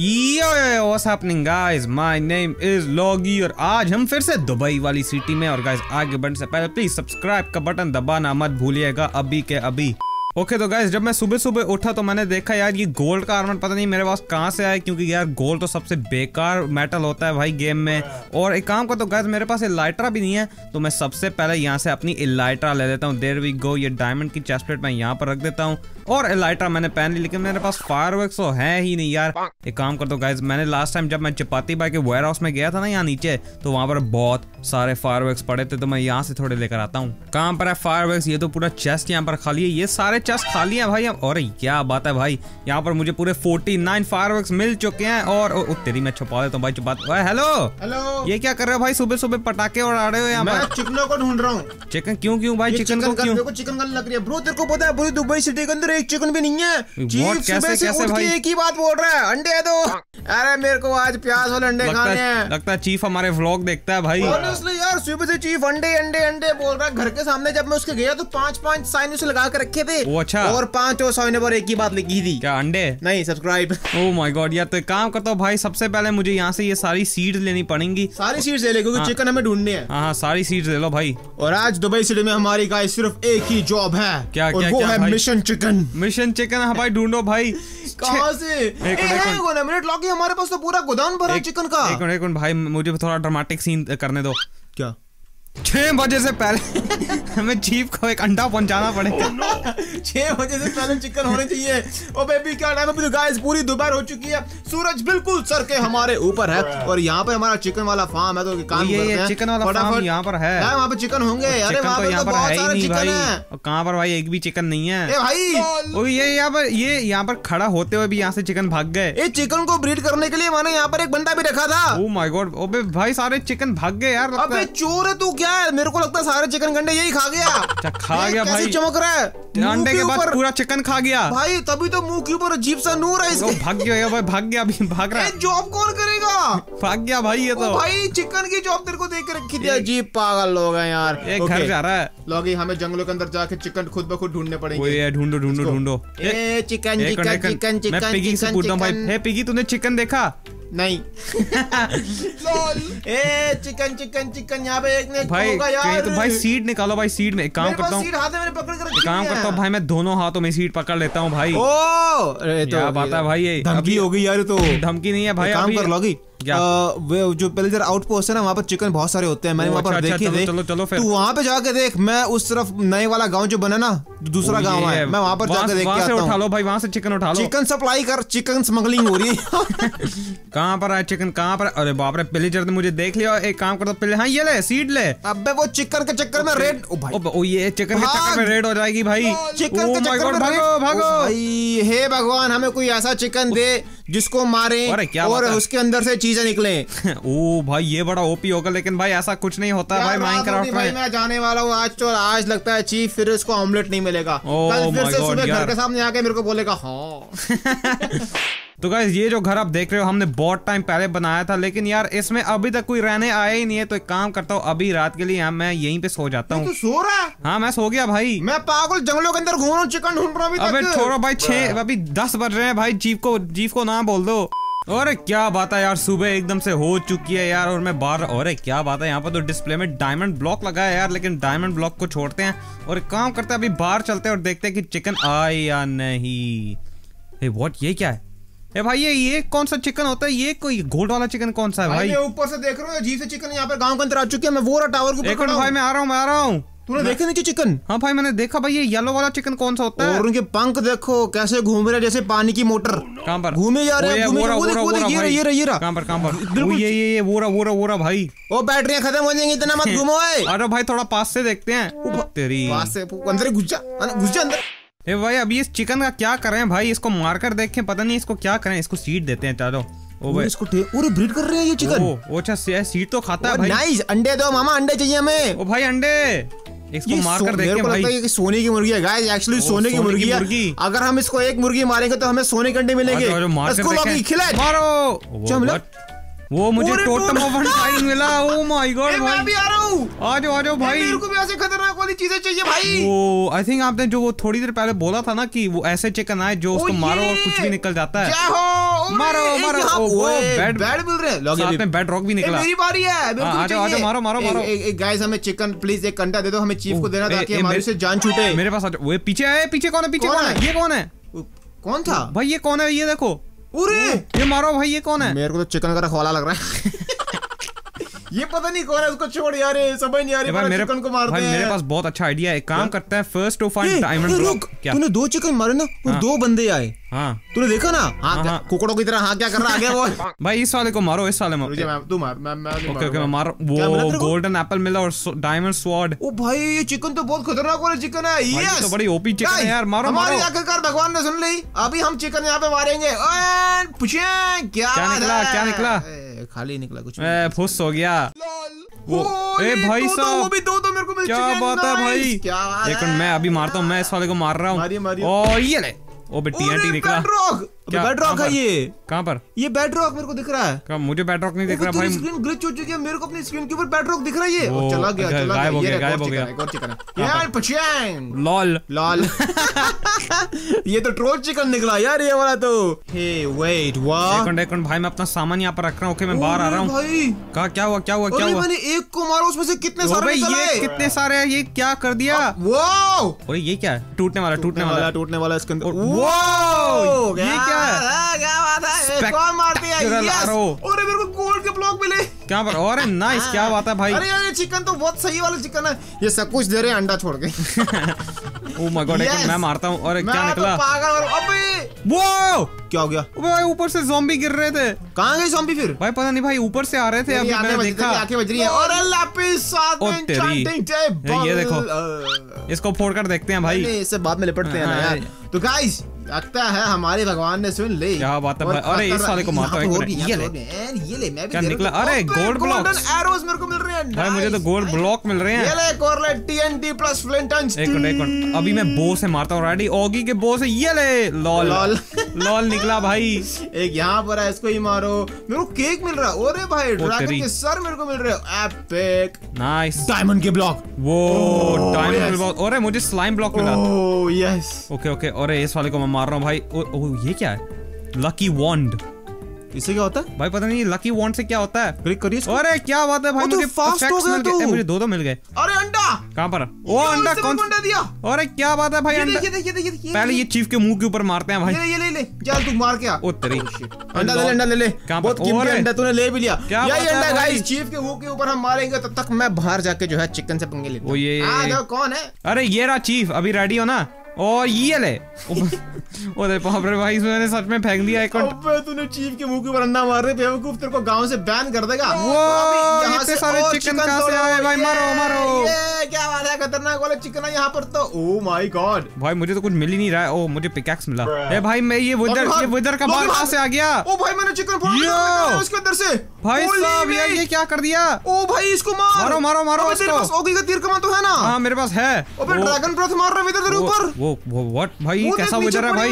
Yo what's happening guys, my name is Loggy और आज हम फिर से दुबई वाली सिटी में। और गाइस आगे बढ़ने से पहले प्लीज सब्सक्राइब का बटन दबाना मत भूलिएगा अभी के अभी। ओके तो गाइस जब मैं सुबह सुबह उठा तो मैंने देखा यार ये गोल्ड का आर्मर पता नहीं मेरे पास कहाँ से आया, क्योंकि यार गोल्ड तो सबसे बेकार मेटल होता है भाई गेम में। और एक काम का तो गाइस मेरे पास इलाइट्रा भी नहीं है, तो मैं सबसे पहले यहाँ से अपनी इलाइट्रा ले लेता हूँ। देयर वी गो, ये डायमंड की चेस्ट प्लेट मैं यहाँ पर रख देता हूँ और इलाइट्रा मैंने पहन ली, लेकिन मेरे पास फायरवर्क्स तो है ही नहीं यार। एक काम कर दो गाइस, मैंने लास्ट टाइम जब मैं चपाती भाई के वेयर हाउस में गया था ना यहाँ नीचे, तो वहाँ पर बहुत सारे फायरवर्क्स पड़े थे, तो मैं यहाँ से थोड़े लेकर आता हूँ। कहाँ पर है फायरवर्क्स? ये तो पूरा चेस्ट यहाँ पर खाली है, ये सारे चेस्ट खाली है भाई। और क्या बात है भाई, यहाँ पर मुझे पूरे 49 फायरवर्क्स मिल चुके हैं। और तेरी मैं छुपा देता हूँ भाई, छुपा। हेलो, ये क्या कर रहे हो भाई सुबह सुबह पटाखे उड़ा रहे हो यहाँ पर? चिकनों को ढूंढ रहा हूँ। चिकन क्यों भाई? चिकन चिकन गन लग रही है ब्रो, तेरे को पता है पूरी दुबई सिटी के अंदर एक चिकन भी नहीं है। चीफ सुबह से उठ के एक ही बात बोल रहा है, अंडे दो। अरे मेरे को आज प्याज वाले अंडे खाने हैं। लगता है चीफ हमारे व्लॉग देखता है भाई। ऑनेस्टली यार सुबह से चीफ अंडे अंडे अंडे बोल रहा है। घर के सामने जब मैं उसके गया तो 5-5 साइन उसे लगा के रखे थे। वो अच्छा, और 5 साइन पर एक ही बात लिखी थी, क्या अंडे नहीं सब्सक्राइब। ओह माय गॉड यार, तो काम करता हूँ भाई सबसे पहले मुझे यहाँ से ये सारी सीड्स लेनी पड़ेंगी। सारी सीड्स ले ले क्योंकि चिकन हमें ढूंढने हैं। हाँ सारी सीड्स ले लो भाई। और आज दुबई सिटी में हमारी गाइस सिर्फ एक ही जॉब है, क्या वो है? Mission chicken. मिशन चिकन हाँ भाई ढूंढो भाई। कहाँ से? मिनट लॉकी, हमारे पास तो पूरा गोदाम भरा है चिकन का। एक मिनट भाई मुझे थोड़ा ड्रामेटिक सीन करने दो। क्या 6 बजे से पहले हमें चीफ को एक अंडा पहुंचाना पड़ेगा। oh, no. 6 बजे से पहले चिकन होने चाहिए। ओ बेबी क्या टाइम है गाइस, पूरी दोपहर हो चुकी है, सूरज बिल्कुल सर के हमारे ऊपर है। और यहाँ पे हमारा चिकन वाला फार्म है, तो काम करते हैं। चिकन वाला फार्म यहाँ पर है, वहाँ पे चिकन होंगे। अरे वहाँ पे बहुत सारे चिकन है, कहाँ पर भाई एक भी चिकन नहीं है भाई। ये यहाँ पर खड़ा होते हुए भी यहाँ से चिकन भाग गए। चिकन को ब्रीड करने के लिए मैंने यहाँ पर एक बंदा भी रखा था। ओ माय गॉड, ओबे भाई सारे चिकन भाग गए यार। अबे चोर है तू क्या? मेरे को लगता है सारे चिकन गंडे यही खा गया भाई। चमक रहा है अंडे के बाद पूरा चिकन खा गया भाई, तभी तो मुंह के ऊपर अजीब सा नूर है इसके। भाग गया भाई, भाग गया अभी, भाग रहा है। जॉब कौन करेगा? भाग गया भाई ये तो। भाई चिकन की जॉब तेरे को देख रखी थी, अजीब पागल लोग हैं यार। एक घर जा रहा है लॉगी, हमें जंगलों के अंदर जाके चिकन खुद ब खुद ढूंढने पड़ेंगे। ढूंढो ढूंढो ढूंढो चिकन चिकन चिकन। पिगी तूने चिकन देखा नहीं? ए चिकन चिकन चिकन यहाँ पे एक ने भाई यार। तो भाई सीट निकालो भाई, सीट में एक काम करता हूँ। काम करता हूँ भाई, मैं दोनों हाथों में सीट पकड़ लेता हूँ भाई। ओ तो बात है भाई, ये धमकी हो गई यार। तो धमकी नहीं है भाई, काम कर लोगी वो जो पहले जरा आउटपोस्ट है ना, वहाँ पर चिकन बहुत सारे होते हैं। मैंने वहाँ पर देखे थे। तू वहाँ पे जाके देख, मैं उस तरफ नए वाला गांव जो बना ना, दूसरा गांव है, मैं वहाँ पर जाके देख के आता हूँ। उठा लो भाई वहाँ से चिकन, उठा लो। चिकन सप्लाई कर, चिकन स्मगलिंग हो रही है। कहाँ पर है चिकन? कहाँ पर? अरे बाप रे, पिलेजर ने मुझे देख लिया। एक काम करता हूँ, हाँ ये ले सीड ले। अबे वो चिकन के चक्कर में रेड, ओ ये चिकन के चक्कर में रेड हो जाएगी भाई। चिकन के चक्कर में भागो भागो। हे भगवान, हमें कोई ऐसा चिकन दे जिसको मारे और उसके अंदर से चीजें निकले। ओ भाई ये बड़ा ओपी होगा, लेकिन भाई ऐसा कुछ नहीं होता भाई माइनक्राफ्ट में। मैं जाने वाला हूँ आज तो। आज लगता है चीफ फिर उसको ऑमलेट नहीं मिलेगा। कल फिर से सुबह घर के सामने आके मेरे को बोलेगा हाँ। तो गाइस ये जो घर आप देख रहे हो हमने बहुत टाइम पहले बनाया था, लेकिन यार इसमें अभी तक कोई रहने आया ही नहीं है। तो एक काम करता हूँ अभी रात के लिए मैं यहीं पे सो जाता हूँ। तू सो रहा है? हाँ मैं सो गया भाई। मैं पागल जंगलों के अंदर घूम रहा हूँ, चिकन ढूंढ रहा हूँ। अबे छोड़ो भाई, 10 बज रहे हैं भाई, जीफ को ना बोल दो। और क्या बात है यार, सुबह एकदम से हो चुकी है यार और मैं बाहर। और क्या बात है, यहाँ पर तो डिस्प्ले में डायमंड ब्लॉक लगा है यार, लेकिन डायमंड ब्लॉक को छोड़ते हैं और काम करते हैं अभी बाहर चलते हैं और देखते हैं कि चिकन आए या नहीं। हे व्हाट, ये क्या है? ए भाई ये कौन सा चिकन होता है? ये कोई गोल्ड वाला चिकन कौन सा है भाई? ऊपर से देख रहा हूँ अजीब से चिकन यहाँ पर गांव के अंदर आ चुके हैं। मैं वो टावर के ऊपर भाई मैं आ रहा हूँ। तूने देखा नीचे चिकन? हाँ भाई मैंने देखा भाई। ये येलो वाला चिकन कौन सा होता है? और उनके पंख देखो कैसे घूम रहे, जैसे पानी की मोटर। कहाँ पर घूमे जा रहे ये वोरा भाई। ओ बैटरियां खत्म हो जाएंगी, इतना मत घूमो। अरे भाई थोड़ा पास से देखते हैं। तेरी अंदर घुस जा अंदर। ए भाई अभी इस चिकन का क्या करें भाई? इसको मारकर देखें, पता नहीं इसको क्या करें। इसको सीट देते हैं चारों। ओ भाई इसको ब्रीड कर रहे हैं ये चिकन। ओ अच्छा सीट तो खाता है भाई। नाइस, अंडे दो मामा, अंडे चाहिए हमें। ओ भाई अंडे इसको मारकर देखें भाई। सोने की मुर्गी है गाइस, एक्चुअली सोने की मुर्गी है। अगर हम इसको एक मुर्गी मारेंगे तो हमें सोने के अंडे मिलेंगे। वो मुझे टोटम ऑफ अनटाइम मिला। ओह माय गॉड भाई, मैं भी आ रहा हूं। आ जाओ भाई, मेरे को भी ऐसे खतरनाक वाली चीजें चाहिए भाई। वो आई थिंक आपने जो वो थोड़ी देर पहले बोला था ना कि वो ऐसे चिकन आए जो उसको मारो और कुछ भी निकल जाता है। मारो मारो। वो बैड बैड मिल रहे हैं लोग, साथ में बैड रॉक भी निकला। मेरी बारी है, आ जाओ आ जाओ, मारो मारो मारो। गाइस हमें चिकन प्लीज एक अंडा दे दो, हमें चीफ को देना ताकि हमारे से जान छूटे। मेरे पास आ जाओ। वो पीछे आए, पीछे कौन है? पीछे कौन है? ये कौन है? कौन था भाई? ये कौन है? ये देखो, ये मारो भाई। ये कौन है? मेरे को तो चिकन का रखवाला लग रहा है। ये पता नहीं कौन है, उसको छोड़ यार, समझ नहीं आ रही। चिकन को मारते हैं। मेरे पास बहुत अच्छा आइडिया है, काम करते हैं। First to find diamond block. तूने दो चिकन मारे ना और दो बंदे आए। हाँ तूने देखा ना? हाँ कुकड़ों की तरह। हाँ क्या कर रहा है वो भाई? इस वाले को मारो, इस वाले मारो। मैं मारो। वो गोल्डन एप्पल मिला और डायमंड स्वॉर्ड। ओ भाई ये चिकन तो बहुत खतरनाक वाला चिकन है। ये तो बड़ी ओपी चिकन है यार। मारो मारो। आखिरकार भगवान ने सुन ली, अभी हम चिकन यहाँ पे मारेंगे। क्या निकला? क्या निकला? खाली निकला कुछ। फुस हो गया। वो ए भाई साहब, दो मेरे को। क्या बात है भाई? एक मिनट मैं अभी मारता हूँ। मैं इस वाले को मार रहा हूँ। और ये ले TNT निकला। बेडरॉक है ये। कहाँ पर? ये बेडरॉक मेरे को दिख रहा है। क्या? मुझे बेडरॉक नहीं दिख रहा भाई। स्क्रीन ग्लिच हो चुकी है, मेरे को अपनी स्क्रीन के ऊपर बेडरॉक दिख रहा है। ये चला गया, गायब हो गया, गायब हो गया। Lol lol. ये तो ट्रोल चिकन निकला यार ये वाला तो। वेट भाई, मैं अपना सामान यहाँ पर रख रहा हूँ। मैं बाहर आ रहा हूँ। क्या हुआ? क्या हुआ? क्या हुआ? मैंने एक को मारा, उसमें से कितने सारे। ये क्या कर दिया? वो ये क्या है? टूटने वाला इसके अंदर। वो ये क्या है? क्या बात है? कौन मारती है? अरे मेरे को गोल्ड के ब्लॉक मिले। क्या बात? और नाइस। क्या बात है भाई? अरे यार ये चिकन तो बहुत सही वाला चिकन है। ये सब कुछ दे रहे अंडा छोड़ के। ओह माय गॉड, मैं मारता हूँ। और क्या निकला? वो क्या हो गया भाई? ऊपर से ज़ॉम्बी गिर रहे थे। कहाँ गए ज़ॉम्बी फिर? भाई पता नहीं भाई, ऊपर से आ रहे थे। अभी मैंने देखा, आंखें बज रही हैं। और लैपिस साथ में चैंटिंग। ये देखो, इसको फोड़कर देखते हैं भाई, इससे बाद में निपटते हैं ना यार। तो गाइस लगता है हमारे भगवान ने सुन ली। क्या बात है भाई? अरे इस वाले को मारता हूं। ये ले, मैं भी क्या निकला? अरे गोल्ड ब्लॉक्स, एरोस मेरे को मिल रहे हैं भाई। मुझे तो गोल्ड ब्लॉक मिल रहे हैं। ये ले कोरलेट TNT plus flint and steel. एक अभी मैं बो से मारता हूं। रेडी ओगी के बो से। ये ले लॉल लॉल निकला भाई। एक यहां पर है, इसको ही मारो। मेरे को केक मिल रहा है। अरे भाई ड्रैगन के सर मेरे को मिल रहे हैं। Epic nice. डायमंड के ब्लॉक। वो डायमंड ब्लॉक। अरे मुझे स्लाइम ब्लॉक मिला। Oh yes, okay okay. और इस वाले को मार रहा हूं भाई। ओ ये क्या है? Lucky wand. इससे क्या होता है भाई? पता नहीं लकी वॉन्ड से क्या होता है। क्लिक करिए इसको। अरे क्या बात है भाई? मुझे फास्ट हो गया तो। मुझे दो मिल गए। अरे अंडा कहां पर? ओ अंडा कौन अंडा दिया? अरे क्या बात है भाई? अंडा पहले ये चीफ के मुंह के ऊपर मारते हैं भाई। ये ले ले जा, तू मार क्या? ओ तेरी अंडा ले, अंडा ले ले। बहुत कीमती अंडा तूने ले भी लिया। यही अंडा गाइस चीफ के मुंह के ऊपर हम मारेंगे, तब तक मैं बाहर जाके जो है चिकन से पंगे लेता हूं। आ जाओ। कौन है? अरे ये रहा चीफ, अभी रेडी हो ना। और ये ले। ओरे बाप रे भाई, मैंने सच में फेंक दिया। अबे तूने चीफ के मुंह के ऊपर अंडा मार रहे बेवकूफ, तेरे को गांव से बैन कर देगा। वो यहाँ से सारे चिकन कहाँ से आए भाई? मारो मारो। ये क्या बात है? खतरनाक वाला चिकन है यहाँ पर तो। ओह माय गॉड भाई, मुझे तो कुछ मिल ही नहीं रहा है। ओ मुझे पिकैक्स मिला। ए भाई मैं ये विदर का बाल कहाँ से आ गया? ओ भाई मैंने चिकन फोड़ दिया उसके अंदर से। भाई साहब यार ये क्या कर दिया? ओ भाई इसको मारो मारो मारो। तेरे पास ओगी का तीर कमान तो है ना? हाँ मेरे पास है। अबे ड्रैगन ब्रेथ मार रहा है विदर तेरे ऊपर। वो व्हाट भाई? कैसा विदर है भाई?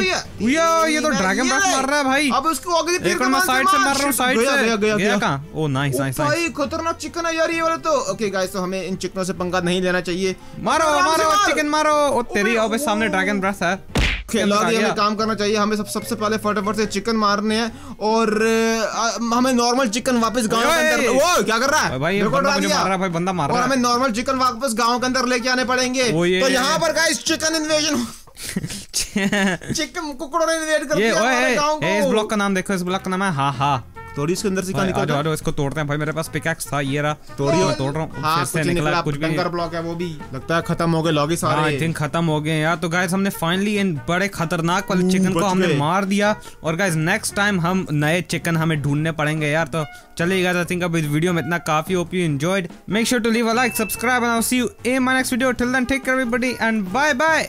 ये तो ड्रैगन ब्रेथ मार रहा है भाई। अब उसको आगे की तरफ साइड से मार रहा हूं। साइड से गया कहां? Oh nice nice nice. भाई खतरनाक चिकन है यार ये वाला तो। ओके गाइस, तो हमें इन चिकनों से पंगा नहीं लेना चाहिए। मारो मारो चिकन मारो। ओ तेरी अबे सामने ड्रैगन ब्रेथ है। हमें काम करना चाहिए। हमें सबसे पहले फटाफट से चिकन मारने हैं और हमें नॉर्मल चिकन वापस गांव के अंदर। वो क्या कर रहा है भाई? बंदा मार रहा है। और हमें नॉर्मल चिकन वापस गांव के अंदर लेके आने पड़ेंगे। तो यहाँ पर गाइस चिकन इन्वेजन। चिकन कुकड़ों ने इन्वेड कर दिया हमारे गांव को। इस ब्लॉक का नाम देखो, इस ब्लॉक का नाम है हाहा। तोड़ी इसके अंदर से क्या निकला? आ जाओ इसको तोड़ते हैं भाई। मेरे पास पिकैक्स था, ये रहा। तोड़ रहा हूं। हां से निकला कुछ भी। डंगर ब्लॉक है वो भी। लगता है खत्म हो गए लॉगी सारे। आई थिंक खत्म हो गए यार। तो गाइस हमने फाइनली इन बड़े खतरनाक वाले चिकन को हमने मार दिया। और गाइस नेक्स्ट टाइम हम नए चिकन हमें ढूंढने पड़ेंगे यार। तो चलिए गाइस, आई थिंक अब इस वीडियो में इतना काफी। Hope you enjoyed. Make sure to leave a like, subscribe and I will see you in my next video. Till then take care everybody and bye bye.